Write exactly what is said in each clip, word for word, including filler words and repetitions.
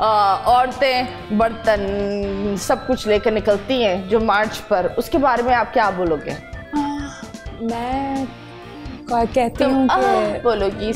औरतें बर्तन सब कुछ लेकर निकलती हैं जो मार्च पर, उसके बारे में आप क्या बोलोगे? मैं कहती हूँ कि बोलोगी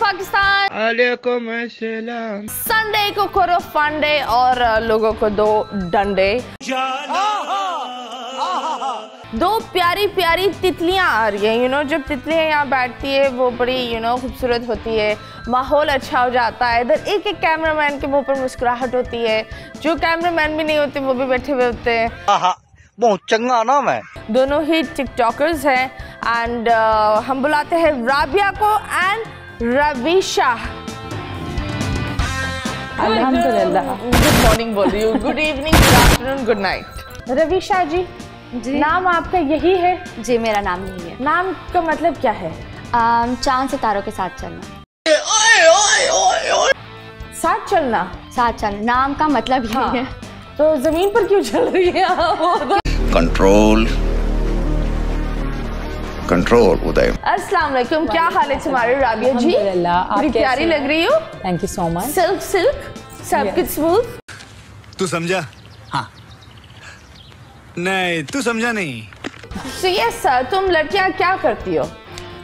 पाकिस्तान अलैकुम अस्सलाम। संडे को करो फंडे और लोगों को दो डंडे। दो प्यारी प्यारी तितलियां आ रही हैं। यू नो जब तितलियां यहाँ बैठती है वो बड़ी यू नो खूबसूरत होती है, माहौल अच्छा हो जाता है। इधर एक एक कैमरामैन के मुंह पर मुस्कुराहट होती है, जो कैमरामैन भी नहीं होते वो भी बैठे हुए होते हैं। बहुत चंगा नाम है। दोनों ही टिकटॉकर्स हैं एंड uh, हम बुलाते हैं राबिया को एंड रविशा। अल्हम्दुलिल्लाह। गुड मॉर्निंग बोल रही हूँ, good evening, good afternoon, good night. Ravisha ji, जी नाम आपका यही है? जी मेरा नाम यही है। नाम का मतलब क्या है? चांद सितारों के साथ चलना। ओए, ओए, ओए, ओए। साथ चलना साथ चलना नाम का मतलब यही हाँ। है। तो जमीन पर क्यों चल रही है? Control control Uday. अस्सलाम वालेकुम, क्या हाल है तुम्हारी राबिया जी? आप प्यारी लग रही हो। Thank you so much. Silk silk सब कुछ स्मूथ। तू समझा? हाँ। नहीं तू समझा नहीं। सो यस सर, तुम लड़कियाँ क्या करती हो?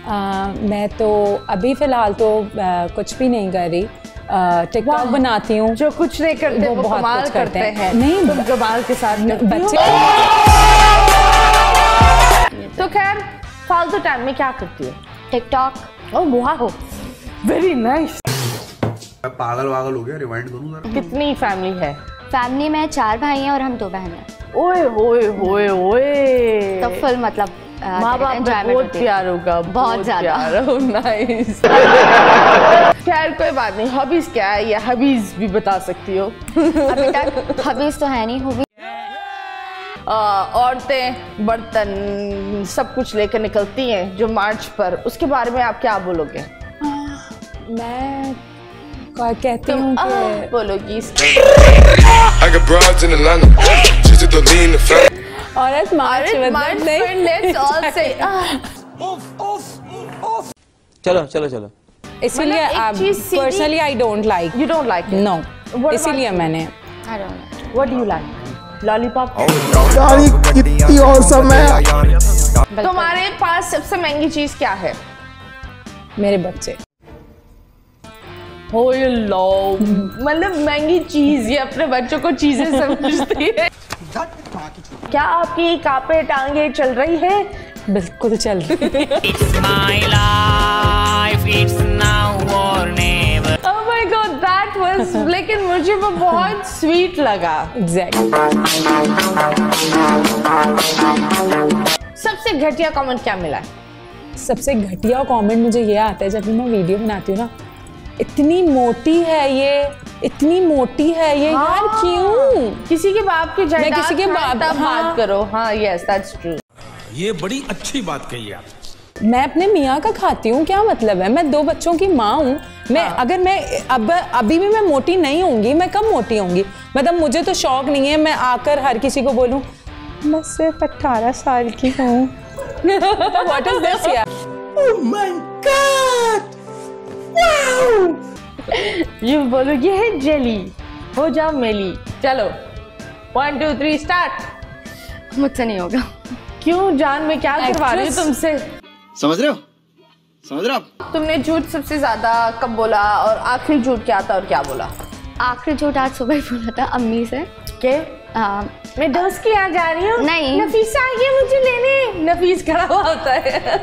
आ, मैं तो अभी फिलहाल तो आ, कुछ भी नहीं कर रही। टिकटॉक बनाती हूँ। जो कुछ नहीं करते वो बहुत कुछ करते हैं। नहीं तुम कमाल के साथ बच्चे। तो खैर फालतू टाइम में क्या करती है? TikTok. Oh wow, very nice. पागल वागल हो गया, रिवाइंड करूं जरा। कितनी फैमिली है? फैमिली में चार भाई हैं और हम दो बहन हैं। ओए ओए ओए ओए। तो फुल मतलब माँ बाप बहुत प्यार होगा, बहुत ज्यादा। नाइस। खैर कोई बात नहीं, हॉबीज क्या है या हॉबीज भी बता सकती हो? अभी तक हॉबीज तो है नहीं। हॉबीज औरतें बर्तन सब कुछ लेकर निकलती हैं जो मार्च पर, उसके बारे में आप क्या बोलोगे? मैं कहती हूँ कि बोलोगी औरत मार्च नहीं। चलो चलो चलो। इसीलिए personally I don't like. You don't like? No. इसीलिए मैंने। What do you like? Lollipop. कितनी औसम है। तुम्हारे पास सबसे महंगी चीज क्या है? मेरे बच्चे। मतलब महंगी चीज ये अपने बच्चों को चीजें समझती है। क्या आपकी कापे टांगे चल रही है? बिल्कुल चल रही है। It's my life, it's now or never. Oh my God, that was लेकिन मुझे वो बहुत स्वीट लगा। एग्जैक्ट। सबसे घटिया कमेंट क्या मिला है? सबसे घटिया कमेंट मुझे ये आता है जब मैं वीडियो बनाती हूँ ना, इतनी मोटी है ये, इतनी मोटी है ये। हाँ। यार क्यों? किसी के बाप के जायदाद किसी के बाप हाँ। बात करो। हाँ यस दैट्स ट्रू। ये बड़ी अच्छी बात कही आप। मैं अपने मियाँ का खाती हूँ, क्या मतलब है? मैं दो बच्चों की माँ हूँ। मैं हाँ। अगर मैं अब अभी भी मैं मोटी नहीं होंगी, मैं कम मोटी होंगी। मतलब मुझे तो शौक नहीं है मैं आकर हर किसी को बोलूँ मैं सिर्फ अट्ठारह साल की हूँ। व्हाट इज दिस यार? Oh my God, wow. ये बोलोगी है जेली हो जाओ मेली। चलो वन टू थ्री स्टार्ट। मुझसे नहीं होगा। क्यों जान में क्या करवा रही हूँ तुमसे? समझ रहे हो? समझ रहे हो? तुमने झूठ सबसे ज्यादा कब बोला और आखिरी झूठ क्या था और क्या बोला? आखिरी झूठ आज सुबह ही बोला था अम्मी से के आ, मैं दोस्त के यहाँ जा रही हूँ। नहीं नफीसा ये मुझे लेने। नफीस खड़ा हुआ होता है।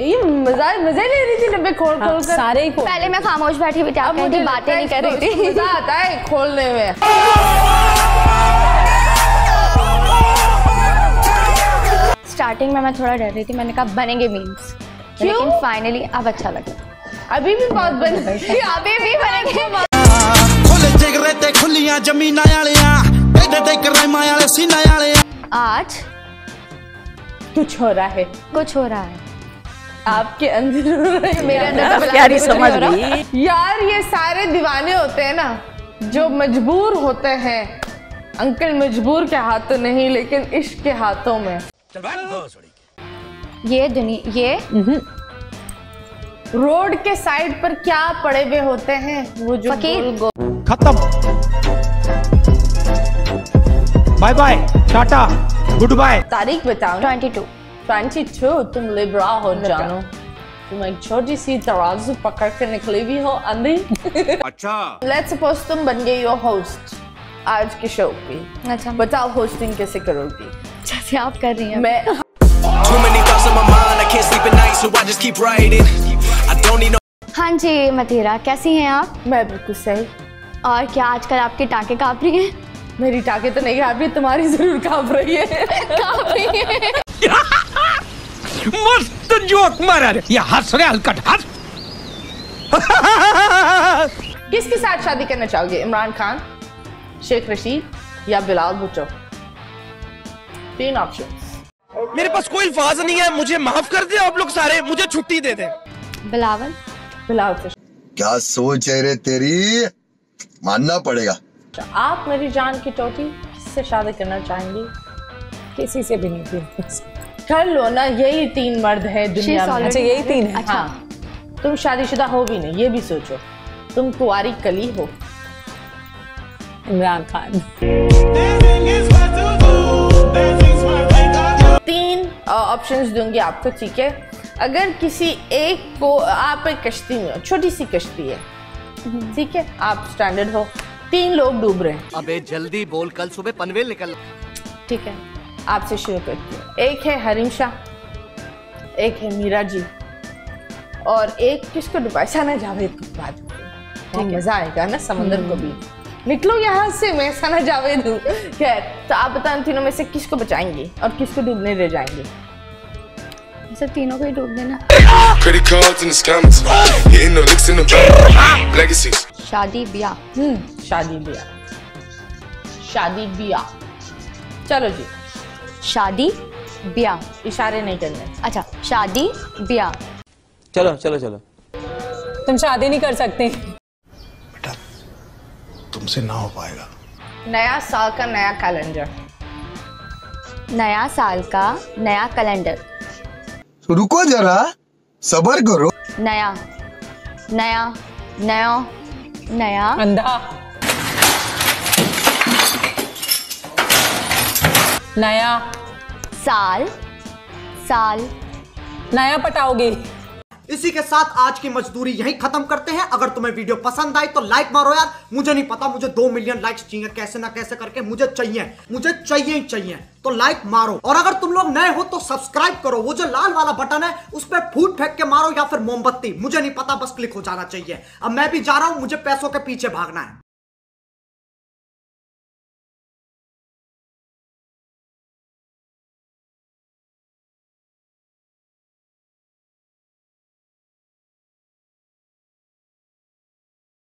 ये मजा मजे ले रही थी डब्बे खोल खोल कर सारे। पहले मैं खामोश बैठी हुई थी, आप मुझे बातें नहीं कर रही थी। मजा आता है खोलने में। स्टार्टिंग में मैं थोड़ा डर रही थी, मैंने कहा बनेंगे मीम्स। लेकिन फाइनली अब अच्छा लग रहा। अभी भी बहुत बन अभी भी बनेंगे। आज कुछ हो रहा है, कुछ हो रहा है आपके अंदर, मेरे अंदर समझ गई यार। ये सारे दीवाने होते हैं ना जो मजबूर होते हैं, अंकल मजबूर के हाथों नहीं लेकिन इश्क के हाथों में। ये दुनिया ये रोड के साइड पर क्या पड़े हुए होते हैं वो जो खत्म, bye bye tata goodbye. तारीख बताओ। बाईस बाईस तुम लिब्रा हो जानो, तुम एक छोटी सी तराजू पकड़ के निकली भी हो अंधी। अच्छा लेट्स सपोज तुम बन गई हो होस्ट आज के शो की। अच्छा बताओ होस्टिंग कैसे करोगी? जैसे आप कर रही हैं। मैं हाँ जी मथीरा, कैसी हैं आप? मैं बिल्कुल सही। और क्या आजकल आपके टाँके काँप रही हैं? मेरी टाँके तो नहीं काँप रही, तुम्हारी जरूर काँप रही है, काँप रही है। मस्त जोक मारा रे, ये हंस रहे हलकट हंस। किसके साथ शादी करना चाहोगे? इमरान खान, शेख रशीद या बिलावल भुट्टो? तीन ऑप्शन। मेरे पास कोई अल्फाज नहीं है, मुझे माफ कर दे आप लोग सारे, मुझे छुट्टी दे दे। बिलावल बिलावल क्या सोच है रे तेरी, मानना पड़ेगा। आप मेरी जान की टोटी किससे शादी करना चाहेंगी? किसी से भी नहीं, कर लो ना, यही तीन मर्द है दुनिया में। अच्छा यही तीन है। अच्छा हाँ। तुम शादीशुदा हो भी नहीं, ये भी सोचो तुम कुंवारी कली हो। इमरान खान। तीन ऑप्शंस दूंगी आपको, ठीक है? अगर किसी एक को, आप एक कश्ती में हो, छोटी सी कश्ती है, ठीक है? आप स्टैंडर्ड हो, तीन लोग डूब रहे हैं। अबे जल्दी बोल, कल सुबह पनवेल निकल। ठीक है आपसे शुरू करती हूँ। एक है हरीशा, एक है मीरा जी और एक किसको डुबाए, सना जावेद को। बात ठीक मजा आएगा ना समंदर को भी। निकलो यहाँ से, मैं सना जावेद हूँ। खैर तो आप बता, तीनों में से किसको बचाएंगी और किसको डूबने ले जाएंगी? सब तीनों को ही डूब देना। शादी ब्याह, शादी ब्याह, शादी ब्याह। चलो जी शादी ब्याह, इशारे नहीं करने। अच्छा शादी ब्याह, चलो चलो चलो। तुम शादी नहीं कर सकते बेटा, तुमसे ना हो पाएगा। नया साल का नया कैलेंडर, नया साल का नया कैलेंडर। रुको जरा सब्र करो। नया नया नया नया अंधा, नया साल साल नया पटाओगे। इसी के साथ आज की मजदूरी यहीं खत्म करते हैं। अगर तुम्हें वीडियो पसंद आई तो लाइक मारो यार। मुझे नहीं पता, मुझे दो मिलियन लाइक्स चाहिए, कैसे ना कैसे करके मुझे चाहिए, मुझे चाहिए ही चाहिए, तो लाइक मारो। और अगर तुम लोग नए हो तो सब्सक्राइब करो, वो जो लाल वाला बटन है उस पर फूट फेंक के मारो या फिर मोमबत्ती, मुझे नहीं पता, बस क्लिक हो जाना चाहिए। अब मैं भी जा रहा हूँ, मुझे पैसों के पीछे भागना है।